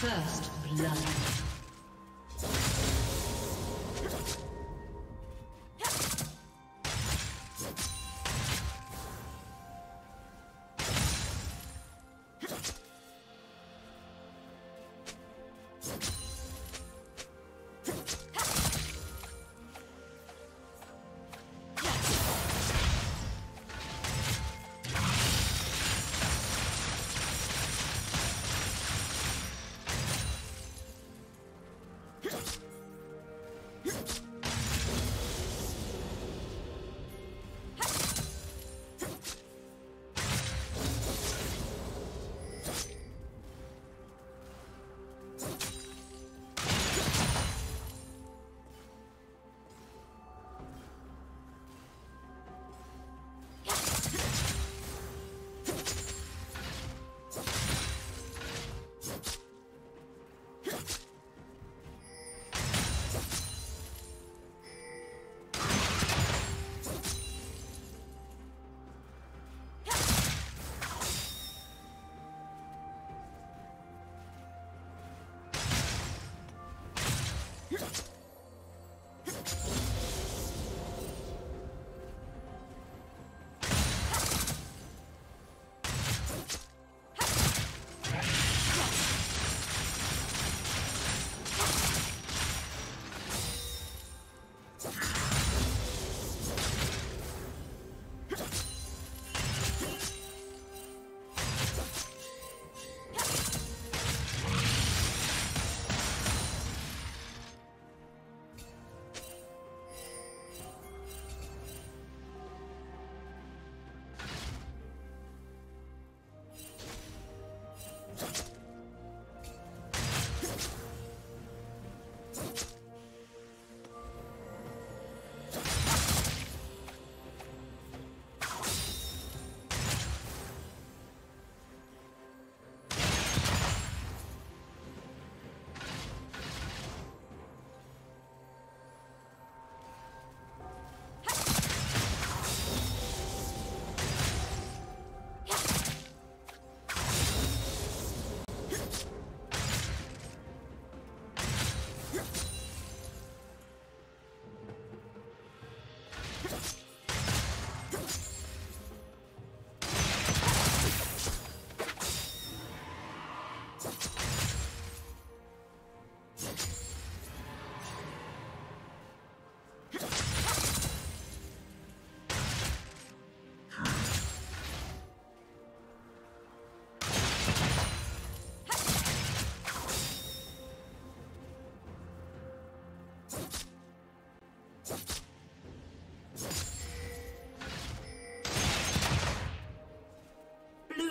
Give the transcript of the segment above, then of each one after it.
First blood.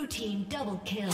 Team double kill.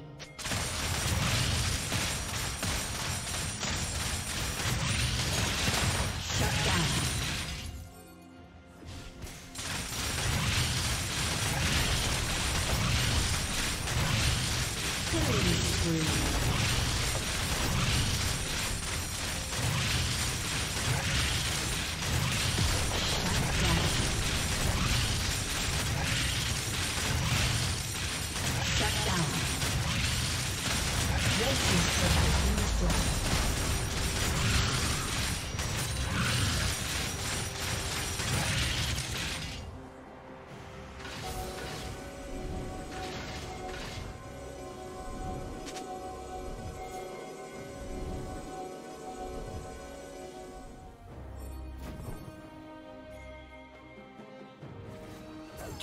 Shut down.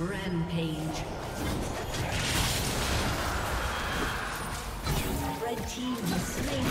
Rampage. Red team has slain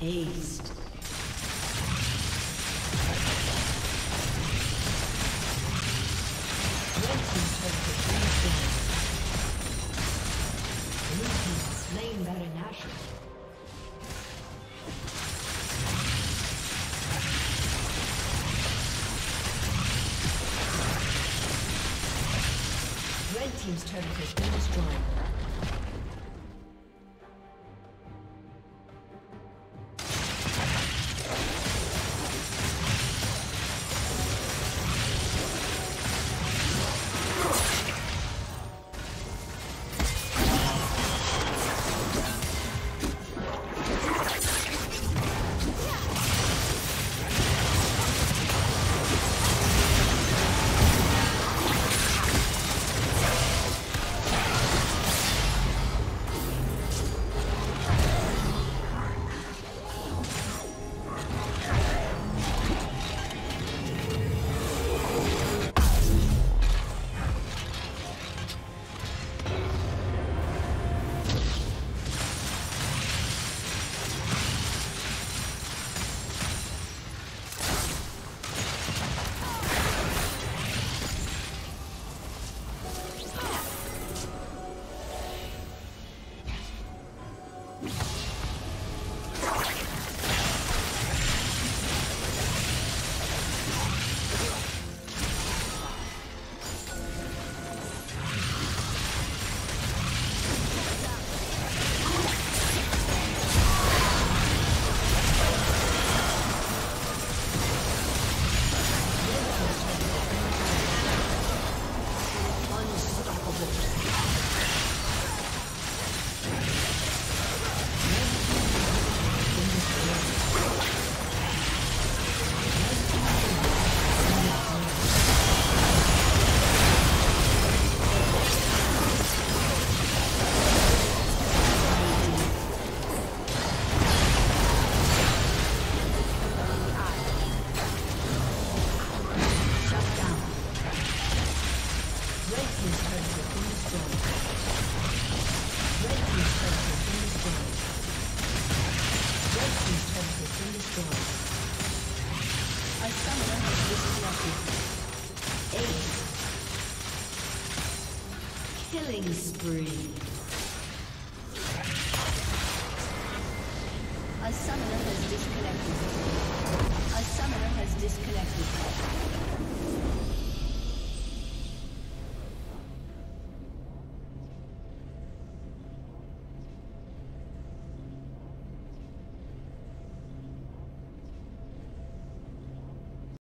Aced. Team's turret has been destroyed. Killing spree. A summoner has disconnected. A summoner has disconnected.